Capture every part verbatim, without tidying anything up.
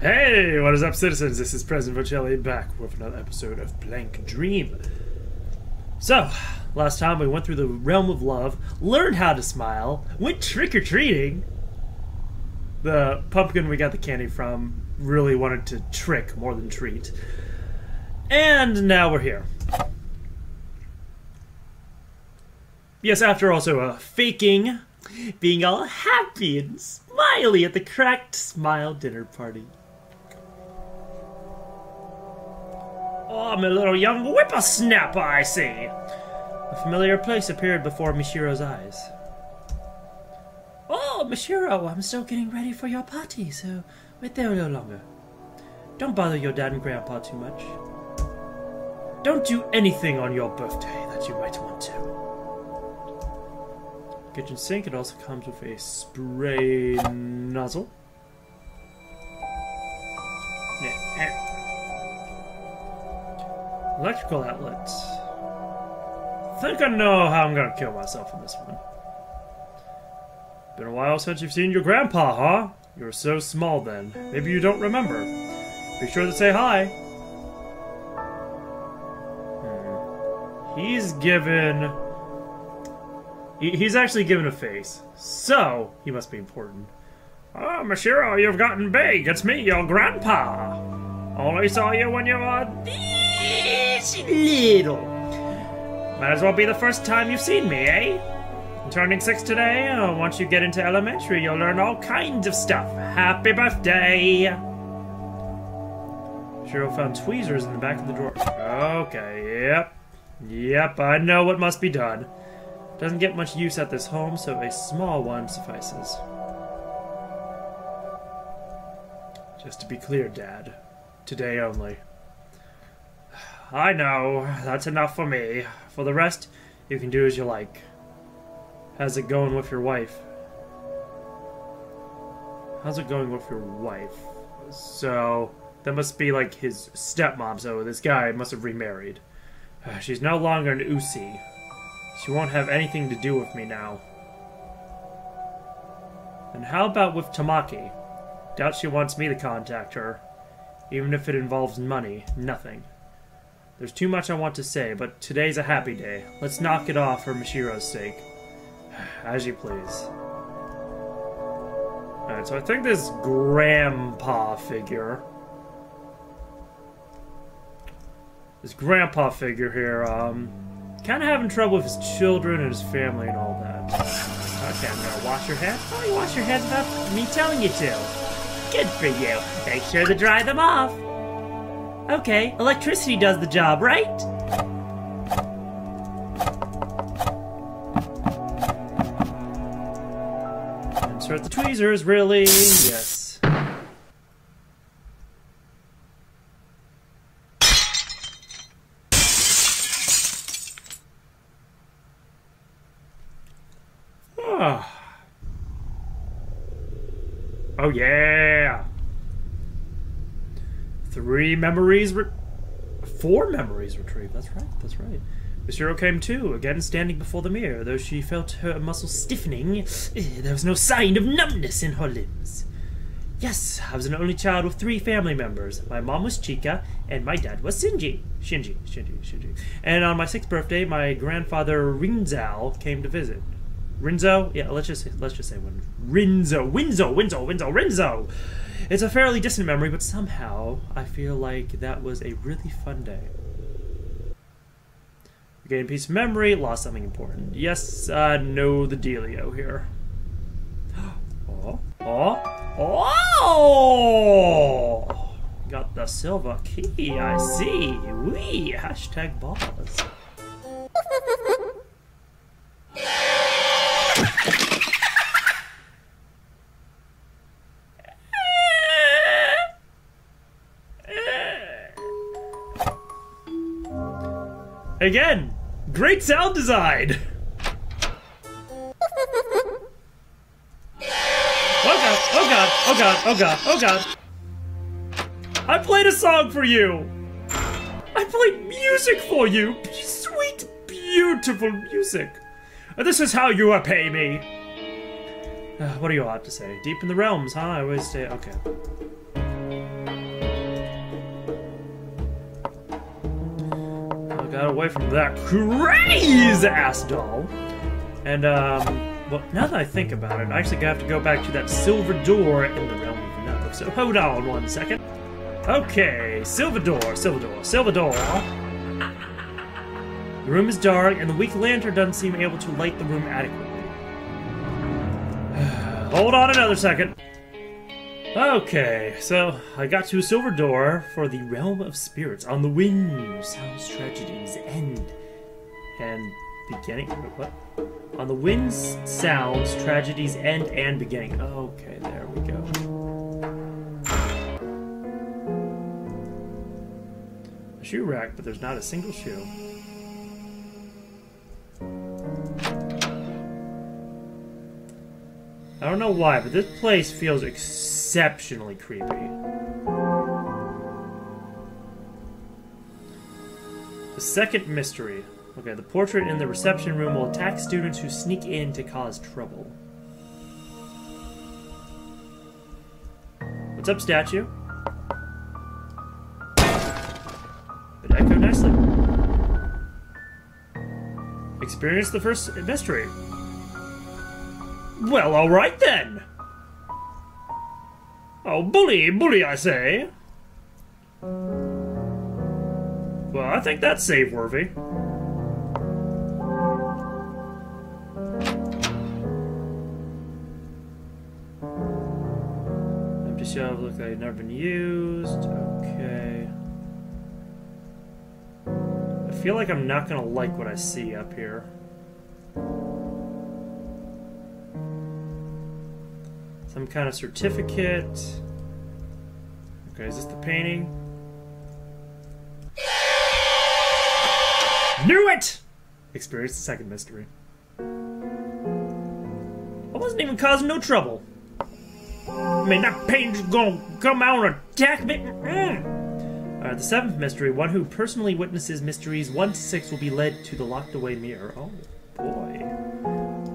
Hey, what is up, citizens? This is President Vochelli back with another episode of Blank Dream. So, last time we went through the realm of love, learned how to smile, went trick-or-treating. The pumpkin we got the candy from really wanted to trick more than treat. And now we're here. Yes, after also uh, faking, being all happy and smiley at the cracked smile dinner party. Oh, I'm a little young whippersnapper, I see. A familiar place appeared before Mashiro's eyes. Oh, Mashiro, I'm still getting ready for your party, so wait there a little longer. Don't bother your dad and grandpa too much. Don't do anything on your birthday that you might want to. Kitchen sink, it also comes with a spray nozzle. Yeah. Electrical outlets. I think I know how I'm gonna kill myself in this one. Been a while since you've seen your grandpa, huh? You were so small then. Maybe you don't remember. Be sure to say hi. Hmm. He's given... He's actually given a face. So, he must be important. Oh, Mashiro, you've gotten big. It's me, your grandpa. Only saw you when you were... little. Might as well be the first time you've seen me, eh? I'm turning six today. Oh, once you get into elementary, you'll learn all kinds of stuff. Happy birthday! Cheryl found tweezers in the back of the drawer. Okay, yep. Yep, I know what must be done. Doesn't get much use at this home, so a small one suffices. Just to be clear, Dad. Today only. I know, that's enough for me. For the rest, you can do as you like. How's it going with your wife? How's it going with your wife? So, that must be like his stepmom, so this guy must have remarried. She's no longer an Uusi. She won't have anything to do with me now. And how about with Tamaki? Doubt she wants me to contact her. Even if it involves money, nothing. There's too much I want to say, but today's a happy day. Let's knock it off for Mashiro's sake. As you please. Alright, so I think this grandpa figure... This grandpa figure here, um... kind of having trouble with his children and his family and all that. Okay, I'm gonna wash your hands. Probably wash your hands without me telling you to. Good for you. Make sure to dry them off. Okay, electricity does the job, right? Insert the tweezers, really? Yes. Oh, oh yeah! Three memories, re four memories retrieved. That's right, that's right. Mashiro came too, again standing before the mirror. Though she felt her muscles stiffening, there was no sign of numbness in her limbs. Yes, I was an only child with three family members. My mom was Chika, and my dad was Shinji. Shinji, Shinji, Shinji. And on my sixth birthday, my grandfather Rinzo came to visit. Rinzo? Yeah, let's just let's just say one. Rinzo, Winzo, Winzo, Winzo, Rinzo! It's a fairly distant memory, but somehow I feel like that was a really fun day. Gained a piece of memory, lost something important. Yes, I know the dealio here. Oh, oh, oh! Got the silver key, I see. Wee, hashtag balls. Again, great sound design! Oh god, oh god, oh god, oh god, oh god! I played a song for you! I played music for you! Sweet, beautiful music! This is how you repay me! Uh, what do you all have to say? Deep in the realms, huh? I always say, okay. away from that crazy ass doll. And, um, well, now that I think about it, I actually have to go back to that silver door in the realm of another. So hold on one second. Okay, silver door, silver door, silver door. The room is dark, and the weak lantern doesn't seem able to light the room adequately. Hold on another second. Okay, so I got to a silver door for the realm of spirits. On the wind sounds tragedies end and beginning. What? On the wind sounds tragedies end and beginning. Okay, there we go. A shoe rack, but there's not a single shoe. I don't know why, but this place feels exceptionally creepy. The second mystery. Okay, the portrait in the reception room will attack students who sneak in to cause trouble. What's up, statue? It echoed nicely. Experience the first mystery. Well, all right then. Oh, bully, bully, I say. Well, I think that's save-worthy. Empty shelf looks like it's never been used. Okay. I feel like I'm not gonna like what I see up here. Some kind of certificate. Okay, is this the painting? Knew it! Experience the second mystery. I wasn't even causing no trouble. I mean, that painting's gonna come out and attack me. Mm-mm. Alright, the seventh mystery. One who personally witnesses mysteries one to six will be led to the locked away mirror. Oh, boy.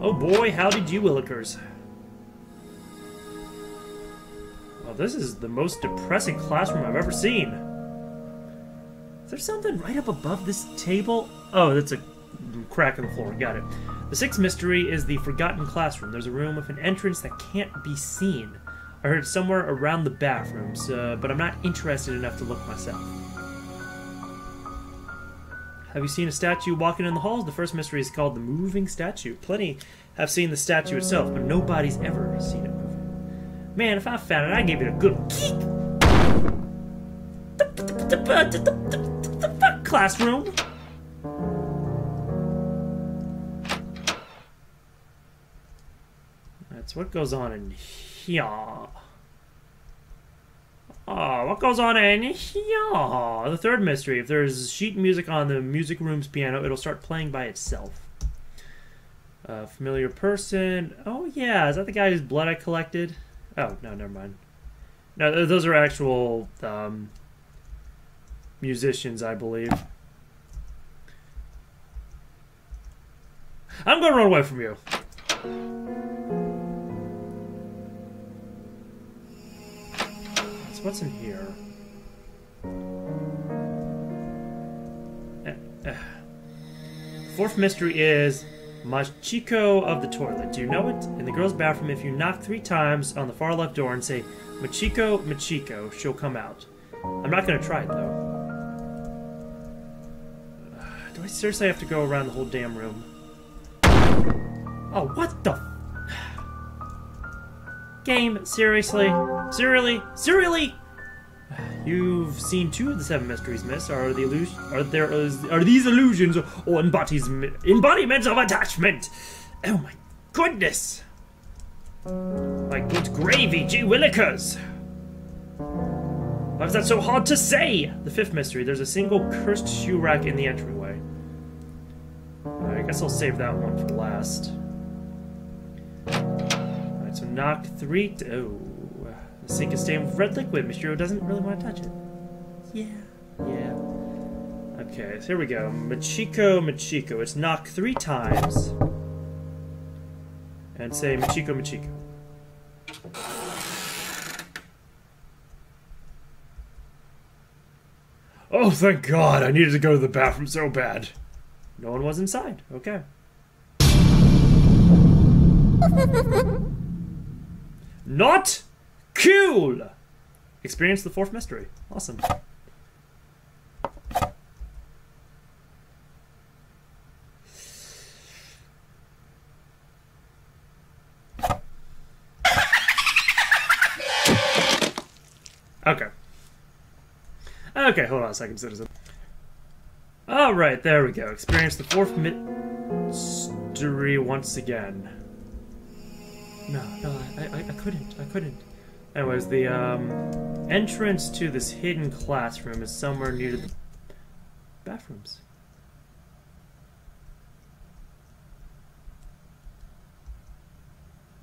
Oh, boy, howdy do, Willikers. Oh, this is the most depressing classroom I've ever seen. Is there something right up above this table? Oh, that's a crack in the floor. Got it. The sixth mystery is the forgotten classroom. There's a room with an entrance that can't be seen. I heard somewhere around the bathrooms, uh, but I'm not interested enough to look myself. Have you seen a statue walking in the halls? The first mystery is called the moving statue. Plenty have seen the statue itself, but nobody's ever seen it. Man, if I found it, I'd give it a good kick. The fuck, classroom? That's what goes on in here. Oh, what goes on in here? The third mystery. If there's sheet music on the music room's piano, it'll start playing by itself. A familiar person. Oh, yeah. Is that the guy whose blood I collected? Oh, no, never mind. No, those are actual um, musicians, I believe. I'm going to run away from you. So what's in here? Fourth mystery is... Machiko of the toilet. Do you know it? In the girls' bathroom, if you knock three times on the far left door and say, Machiko, Machiko, she'll come out. I'm not going to try it, though. Uh, do I seriously have to go around the whole damn room? Oh, what the... Game, seriously? Seriously? Seriously? You've seen two of the seven mysteries, miss. Are the illusion? Are there? Are these illusions or embodies, embodiments of attachment? Oh my goodness! My good gravy, gee willikers! Why is that so hard to say? The fifth mystery. There's a single cursed shoe rack in the entryway. Right, I guess I'll save that one for last. All right, so knock three. Oh. The sink is stained with red liquid. Mashiro doesn't really want to touch it. Yeah. Yeah. Okay, so here we go. Machiko, Machiko. It's knock three times. And say Machiko, Machiko. Oh, thank God. I needed to go to the bathroom so bad. No one was inside. Okay. Not cool. Experience the fourth mystery. Awesome. Okay. Okay, hold on a second, citizen. Alright, there we go. Experience the fourth mystery once again. No, no, I, I, I couldn't. I couldn't. Anyways, the um, entrance to this hidden classroom is somewhere near the bathrooms.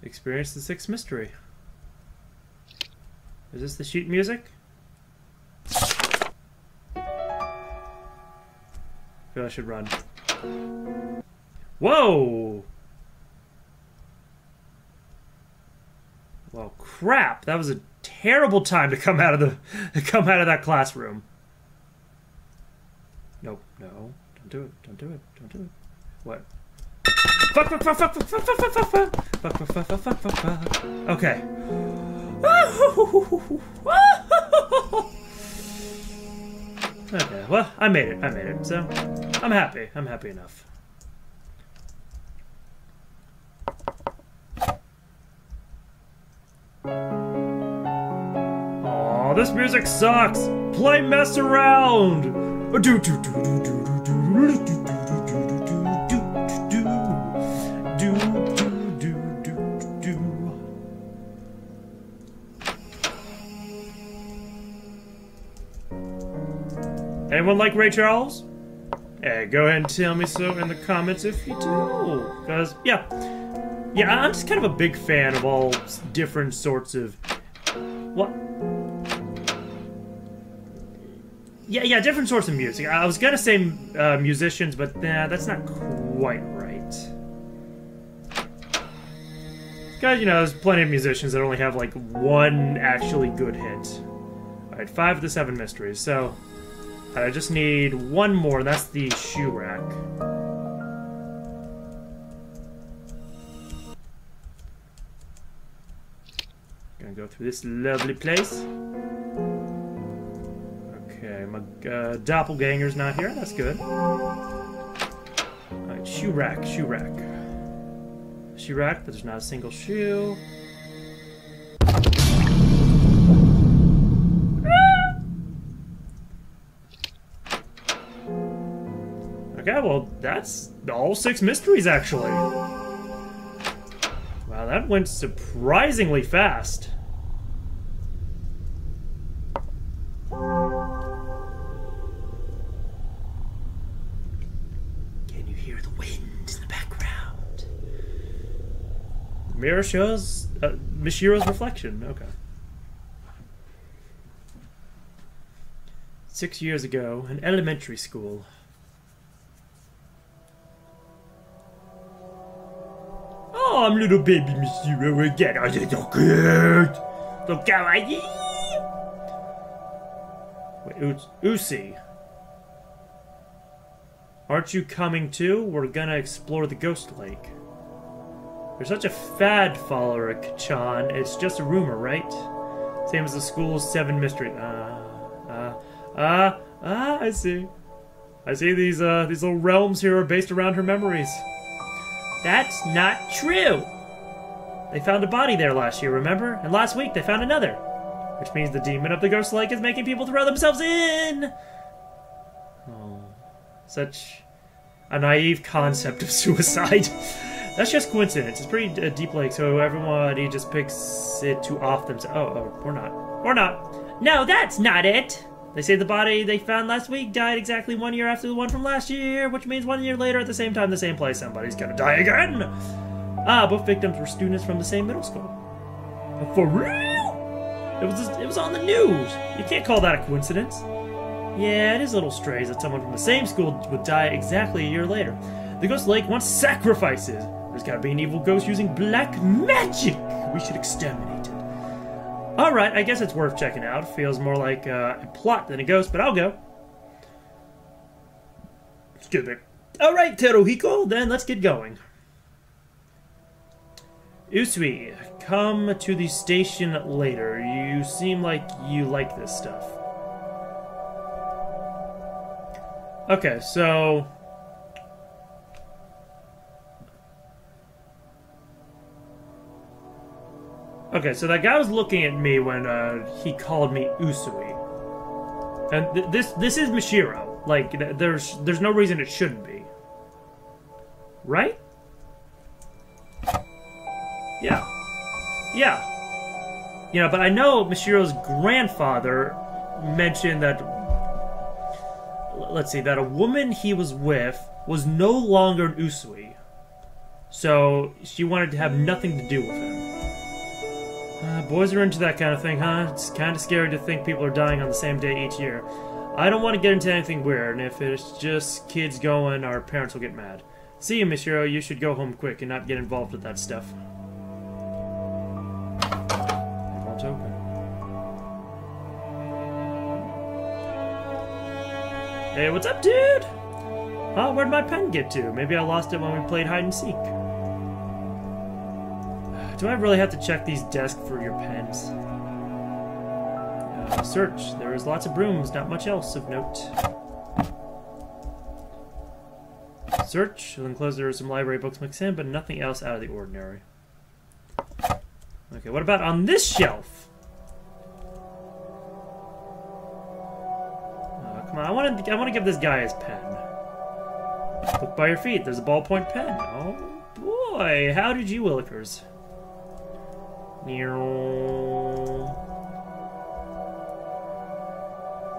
Experience the sixth mystery. Is this the sheet music? I feel I should run. Whoa! Well, crap! That was a terrible time to come out of the, to come out of that classroom. Nope, no, don't do it! Don't do it! Don't do it! What? Fuck! Fuck! Fuck! Fuck! Fuck! Fuck! Fuck! Fuck! Fuck! Fuck! Fuck! Fuck! Fuck! Fuck! Okay. Okay, well, I made it. I made it. So, I'm happy. I'm happy enough. Aw, this music sucks! Play Mess Around! Anyone like Ray Charles? Hey, go ahead and tell me so in the comments if you do. Because, yeah. Yeah, I'm just kind of a big fan of all different sorts of... What? Yeah, yeah, different sorts of music. I was going to say uh, musicians, but nah, that's not quite right. Because, you know, there's plenty of musicians that only have, like, one actually good hit. Alright, five of the seven mysteries, so... I just need one more, and that's the shoe rack. Gonna go through this lovely place. Okay, my uh, doppelganger's not here, that's good. Alright, shoe rack, shoe rack. Shoe rack, but there's not a single shoe. Okay, well, that's all six mysteries, actually. Wow, that went surprisingly fast. Can you hear the wind in the background? Mirror shows uh, Mashiro's reflection. Okay. Six years ago, an elementary school. Oh, I'm little baby Mashiro again. Oh, you're so cute. So kawaii. Wait, Uusi. Aren't you coming too? We're gonna explore the Ghost Lake. You're such a fad follower, Kachan. It's just a rumor, right? Same as the school's seven mysteries. Ah, uh, ah, uh, ah, uh, ah, I see. I see these, uh, these little realms here are based around her memories. That's not true! They found a body there last year, remember? And last week they found another. Which means the demon of the Ghost Lake is making people throw themselves in! Oh, such a naive concept of suicide. That's just coincidence. It's pretty uh, deep lake, so everybody just picks it to off themselves. Oh, oh, or not. Or not. No, that's not it! They say the body they found last week died exactly one year after the one from last year, which means one year later at the same time, the same place, somebody's gonna die again! Ah, both victims were students from the same middle school. But for real? It was just, it was on the news! You can't call that a coincidence. Yeah, it is a little strange that someone from the same school would die exactly a year later. The Ghost Lake wants sacrifices! There's gotta be an evil ghost using black magic! We should exterminate it. Alright, I guess it's worth checking out. Feels more like uh, a plot than a ghost, but I'll go. Stupid. Alright, Teruhiko, then let's get going. Uusi, come to the station later. You seem like you like this stuff. Okay, so... Okay, so that guy was looking at me when uh, he called me Uusi. And th this this is Mashiro. Like, th there's there's no reason it shouldn't be. Right? Yeah. Yeah. You know, but I know Mashiro's grandfather mentioned that... Let's see, that a woman he was with was no longer an Uusi. So, she wanted to have nothing to do with him. Uh, boys are into that kind of thing, huh? It's kind of scary to think people are dying on the same day each year. I don't want to get into anything weird, and if it's just kids going, our parents will get mad. See you, Mashiro. You should go home quick and not get involved with that stuff. It won't open. Hey, what's up, dude? Oh, where'd my pen get to? Maybe I lost it when we played hide and seek. Do I really have to check these desks for your pens? Uh, search. There is lots of brooms, not much else of note. Search. Then close. There are some library books mixed in, but nothing else out of the ordinary. Okay, what about on this shelf? Uh, come on, I want to. I want to give this guy his pen. Look by your feet. There's a ballpoint pen. Oh boy! How did you willikers?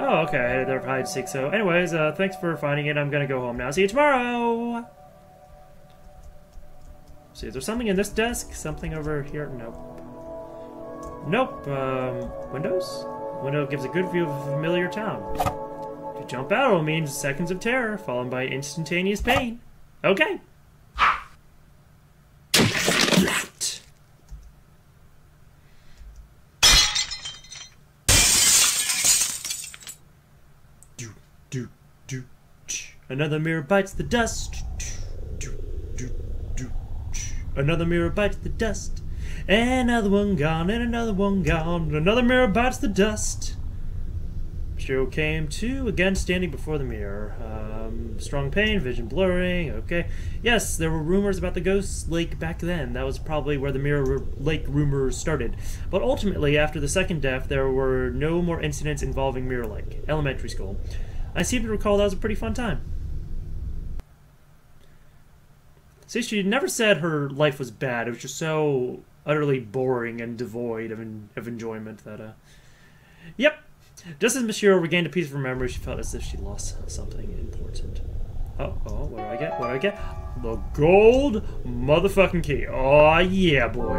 Oh, okay, I had it there for hide six. So, anyways, uh, thanks for finding it. I'm gonna go home now. See you tomorrow! See, is there something in this desk? Something over here? Nope. Nope. Um, windows? Window gives a good view of a familiar town. To jump out means seconds of terror, followed by instantaneous pain. Okay! Another mirror bites the dust. Another mirror bites the dust. Another one gone, and another one gone. Another mirror bites the dust. Mashiro came to, again standing before the mirror. Um, strong pain, vision blurring, okay. Yes, there were rumors about the Ghost Lake back then. That was probably where the Mirror Lake rumors started. But ultimately, after the second death, there were no more incidents involving Mirror Lake. Elementary school. I seem to recall that was a pretty fun time. See, she never said her life was bad. It was just so utterly boring and devoid of, en of enjoyment that, uh... Yep. Just as Mashiro regained a piece of her memory, she felt as if she lost something important. Oh, oh, what do I get? What do I get? The gold motherfucking key. Oh yeah, boy.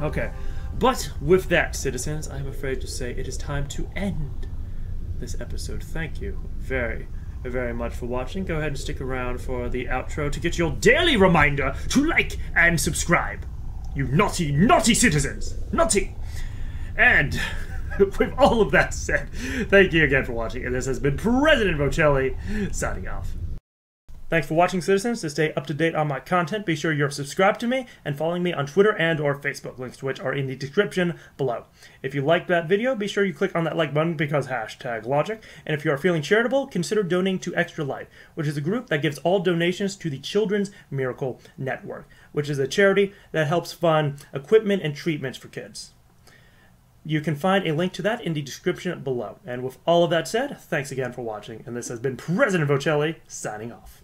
Okay. But with that, citizens, I'm afraid to say it is time to end this episode. Thank you very, very much for watching. Go ahead and stick around for the outro to get your daily reminder to like and subscribe. You naughty, naughty citizens! Naughty! And with all of that said, thank you again for watching, and this has been President Vochelli signing off. Thanks for watching, citizens. To stay up to date on my content, be sure you're subscribed to me and following me on Twitter and or Facebook, links to which are in the description below. If you liked that video, be sure you click on that like button because hashtag logic. And if you are feeling charitable, consider donating to Extra Life, which is a group that gives all donations to the Children's Miracle Network, which is a charity that helps fund equipment and treatments for kids. You can find a link to that in the description below. And with all of that said, thanks again for watching. And this has been President Vochelli signing off.